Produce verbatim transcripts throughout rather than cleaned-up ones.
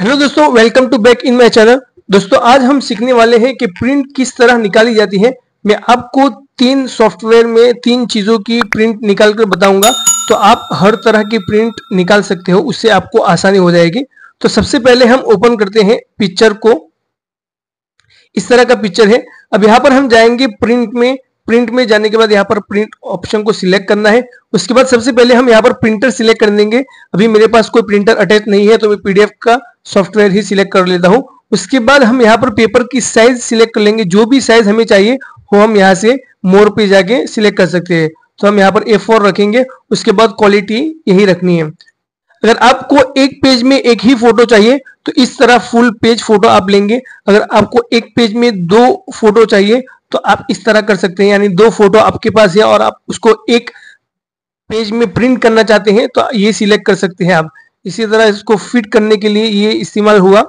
Hello दोस्तों, welcome to back in my channel. दोस्तों आज हम सीखने वाले हैं कि प्रिंट किस तरह निकाली जाती है। मैं आपको तीन सॉफ्टवेयर में तीन चीजों की प्रिंट निकाल कर बताऊंगा, तो आप हर तरह की प्रिंट निकाल सकते हो, उससे आपको आसानी हो जाएगी। तो सबसे पहले हम ओपन करते हैं पिक्चर को। इस तरह का पिक्चर है। अब यहाँ पर हम जाएंगे प्रिंट में। प्रिंट में जाने के बाद यहाँ पर प्रिंट ऑप्शन को सिलेक्ट करना है। उसके बाद सबसे पहले हम यहाँ पर प्रिंटर सिलेक्ट कर देंगे। अभी मेरे पास कोई प्रिंटर अटैच नहीं है, तो मैं पीडीएफ का सॉफ्टवेयर ही सिलेक्ट कर लेता हूँ। उसके बाद हम यहाँ पर पेपर की साइज सिलेक्ट कर लेंगे। जो भी साइज हमें चाहिए वो हम यहाँ से मोर पे जाके सिलेक्ट कर सकते हैं। तो हम यहाँ पर ए फोर रखेंगे। उसके बाद क्वालिटी यही रखनी है। अगर आपको एक पेज में एक ही फोटो चाहिए तो इस तरह फुल पेज फोटो आप लेंगे। अगर आपको एक पेज में दो फोटो चाहिए तो आप इस तरह कर सकते हैं, यानी दो फोटो आपके पास है और आप उसको एक पेज में प्रिंट करना चाहते हैं तो ये सिलेक्ट कर सकते हैं आप। इसी तरह इसको फिट करने के लिए ये इस्तेमाल हुआ।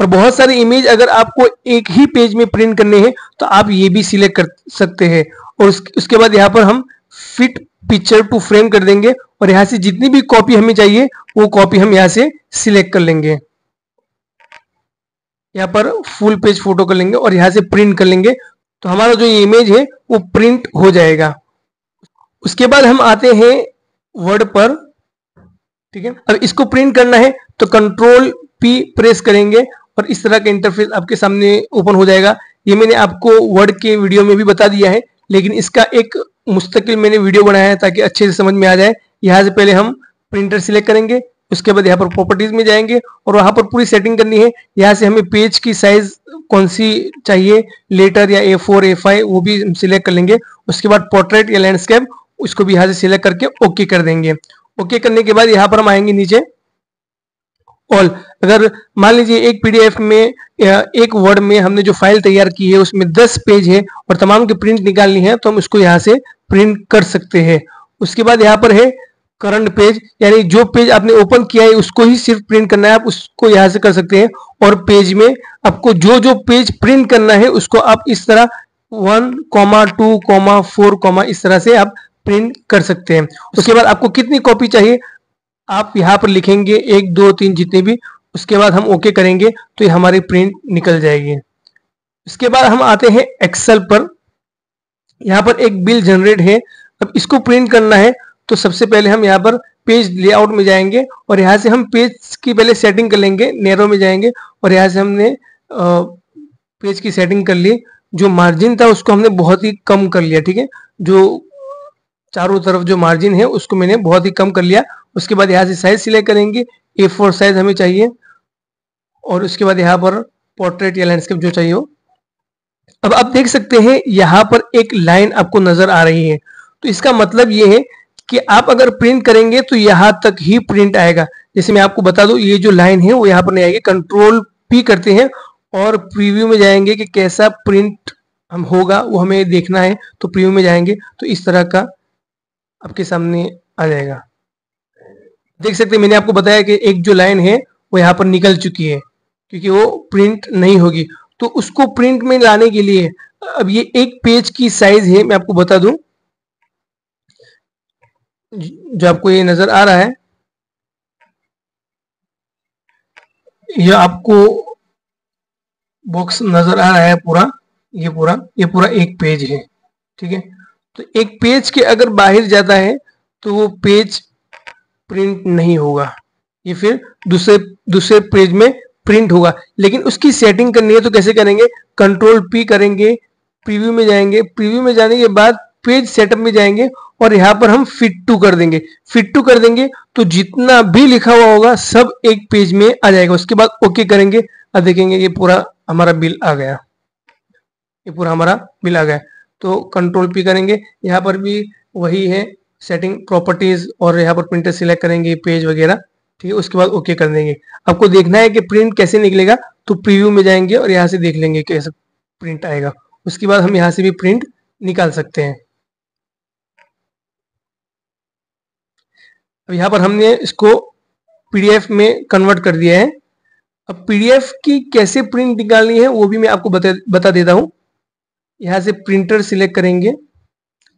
और बहुत सारे इमेज अगर आपको एक ही पेज में प्रिंट करने हैं तो आप ये भी सिलेक्ट कर सकते हैं। और उसके बाद यहाँ पर हम फिट पिक्चर टू फ्रेम कर देंगे और यहाँ से जितनी भी कॉपी हमें चाहिए वो कॉपी हम यहाँ से सिलेक्ट कर लेंगे। यहाँ पर फुल पेज फोटो कर लेंगे और यहाँ से प्रिंट कर लेंगे, तो हमारा जो इमेज है वो प्रिंट हो जाएगा। उसके बाद हम आते हैं वर्ड पर। ठीक है, अब इसको प्रिंट करना है तो कंट्रोल पी प्रेस करेंगे और इस तरह का इंटरफेस आपके सामने ओपन हो जाएगा। ये मैंने आपको वर्ड के वीडियो में भी बता दिया है, लेकिन इसका एक मुस्तकिल मैंने वीडियो बनाया है ताकि अच्छे से समझ में आ जाए। यहाँ से पहले हम प्रिंटर सिलेक्ट करेंगे, उसके बाद यहाँ पर प्रॉपर्टीज में जाएंगे और वहां पर पूरी सेटिंग करनी है। यहाँ से हमें पेज की साइज कौन सी चाहिए, लेटर या ए फोर, ए फाइव, वो भी हम सिलेक्ट कर लेंगे। उसके बाद पोर्ट्रेट या लैंडस्केप, उसको भी यहाँ से सिलेक्ट करके ओके कर देंगे। ओके करने के बाद यहाँ पर हम आएंगे नीचे ऑल। अगर मान लीजिए एक पीडीएफ में, एक वर्ड में हमने जो फाइल तैयार की है उसमें दस पेज है और तमाम की प्रिंट निकालनी है, तो हम उसको यहाँ से प्रिंट कर सकते हैं। उसके बाद यहाँ पर है करंट पेज, यानी जो पेज आपने ओपन किया है उसको ही सिर्फ प्रिंट करना है, आप उसको यहाँ से कर सकते हैं। और पेज में आपको जो जो पेज प्रिंट करना है उसको आप इस तरह one comma two comma four कॉमा इस तरह से आप प्रिंट कर सकते हैं। उसके बाद आपको कितनी कॉपी चाहिए आप यहाँ पर लिखेंगे, एक दो तीन जितने भी। उसके बाद हम ओके करेंगे तो ये हमारी प्रिंट निकल जाएगी। उसके बाद हम आते हैं एक्सेल पर। यहाँ पर एक बिल जनरेट है। अब इसको प्रिंट करना है तो सबसे पहले हम यहाँ पर पेज लेआउट में जाएंगे और यहाँ से हम पेज की पहले सेटिंग कर लेंगे। नैरो में जाएंगे और यहाँ से हमने पेज की सेटिंग कर ली। जो मार्जिन था उसको हमने बहुत ही कम कर लिया। ठीक है, जो चारों तरफ जो मार्जिन है उसको मैंने बहुत ही कम कर लिया। उसके बाद यहाँ से साइज सिलेक्ट करेंगे, ए फोर साइज हमें चाहिए। और उसके बाद यहाँ पर पोर्ट्रेट या लैंडस्केप जो चाहिए हो। अब आप देख सकते हैं यहाँ पर एक लाइन आपको नजर आ रही है, तो इसका मतलब ये है कि आप अगर प्रिंट करेंगे तो यहाँ तक ही प्रिंट आएगा। जैसे मैं आपको बता दूं, ये जो लाइन है वो यहाँ पर नहीं आएगी। कंट्रोल पी करते हैं और प्रीव्यू में जाएंगे कि कैसा प्रिंट हम होगा वो हमें देखना है, तो प्रीव्यू में जाएंगे तो इस तरह का आपके सामने आ जाएगा। देख सकते हैं, मैंने आपको बताया कि एक जो लाइन है वो यहाँ पर निकल चुकी है क्योंकि वो प्रिंट नहीं होगी। तो उसको प्रिंट में लाने के लिए, अब ये एक पेज की साइज है, मैं आपको बता दूं जो आपको ये नजर आ रहा है, यह आपको बॉक्स नजर आ रहा है पूरा, ये पूरा ये पूरा एक पेज है। ठीक है, तो एक पेज के अगर बाहर जाता है तो वो पेज प्रिंट नहीं होगा, ये फिर दूसरे दूसरे पेज में प्रिंट होगा। लेकिन उसकी सेटिंग करनी है तो कैसे करेंगे, कंट्रोल पी करेंगे, प्रीव्यू में जाएंगे। प्रीव्यू में जाने के बाद पेज सेटअप में जाएंगे और यहाँ पर हम फिट टू कर देंगे। फिट टू कर देंगे तो जितना भी लिखा हुआ होगा सब एक पेज में आ जाएगा। उसके बाद ओके करेंगे और देखेंगे ये पूरा हमारा बिल आ गया, ये पूरा हमारा बिल आ गया। तो कंट्रोल पी करेंगे, यहाँ पर भी वही है सेटिंग, प्रॉपर्टीज, और यहाँ पर प्रिंटर सिलेक्ट करेंगे, पेज वगैरह। ठीक है, उसके बाद ओके कर देंगे। आपको देखना है कि प्रिंट कैसे निकलेगा, तो प्रीव्यू में जाएंगे और यहाँ से देख लेंगे कैसा प्रिंट आएगा। उसके बाद हम यहाँ से भी प्रिंट निकाल सकते हैं। अब यहाँ पर हमने इसको पीडीएफ में कन्वर्ट कर दिया है। अब पीडीएफ की कैसे प्रिंट निकालनी है वो भी मैं आपको बता बता देता हूँ। यहाँ से प्रिंटर सिलेक्ट करेंगे,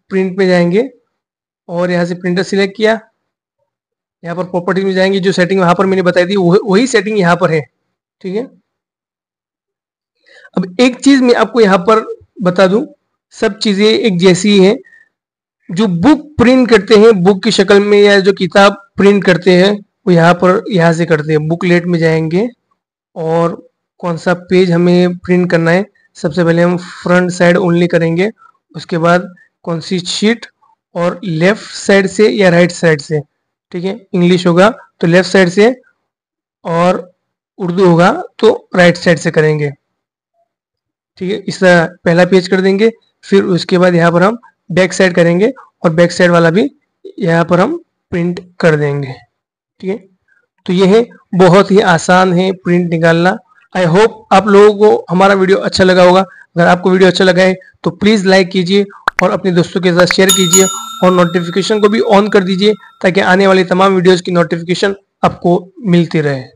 प्रिंट पे जाएंगे और यहाँ से प्रिंटर सिलेक्ट किया, यहाँ पर प्रॉपर्टी में जाएंगे, जो सेटिंग वहां पर मैंने बताई थी वही सेटिंग यहाँ पर है। ठीक है, अब एक चीज मैं आपको यहाँ पर बता दूं, सब चीजें एक जैसी हैं। जो बुक प्रिंट करते हैं बुक की शक्ल में या जो किताब प्रिंट करते हैं वो यहाँ पर यहाँ से करते हैं। बुकलेट में जाएंगे और कौन सा पेज हमें प्रिंट करना है, सबसे पहले हम फ्रंट साइड ओनली करेंगे, उसके बाद कौन सी शीट, और लेफ्ट साइड से या राइट साइड से। ठीक है, इंग्लिश होगा तो लेफ्ट साइड से और उर्दू होगा तो राइट साइड से करेंगे। ठीक है, इस तरह पहला पेज कर देंगे, फिर उसके बाद यहाँ पर हम बैक साइड करेंगे और बैक साइड वाला भी यहाँ पर हम प्रिंट कर देंगे। ठीक है, तो ये है, बहुत ही आसान है प्रिंट निकालना। आई होप आप लोगों को हमारा वीडियो अच्छा लगा होगा। अगर आपको वीडियो अच्छा लगा है तो प्लीज़ लाइक कीजिए और अपने दोस्तों के साथ शेयर कीजिए और नोटिफिकेशन को भी ऑन कर दीजिए ताकि आने वाले तमाम वीडियोज़ की नोटिफिकेशन आपको मिलती रहे।